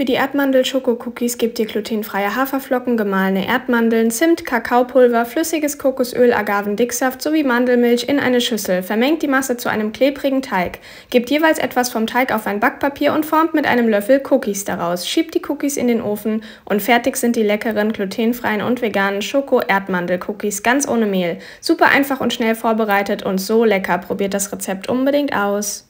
Für die Erdmandel-Schoko-Cookies gebt ihr glutenfreie Haferflocken, gemahlene Erdmandeln, Zimt, Kakaopulver, flüssiges Kokosöl, Agavendicksaft sowie Mandelmilch in eine Schüssel. Vermengt die Masse zu einem klebrigen Teig. Gebt jeweils etwas vom Teig auf ein Backpapier und formt mit einem Löffel Cookies daraus. Schiebt die Cookies in den Ofen und fertig sind die leckeren, glutenfreien und veganen Schoko-Erdmandel-Cookies ganz ohne Mehl. Super einfach und schnell vorbereitet und so lecker. Probiert das Rezept unbedingt aus.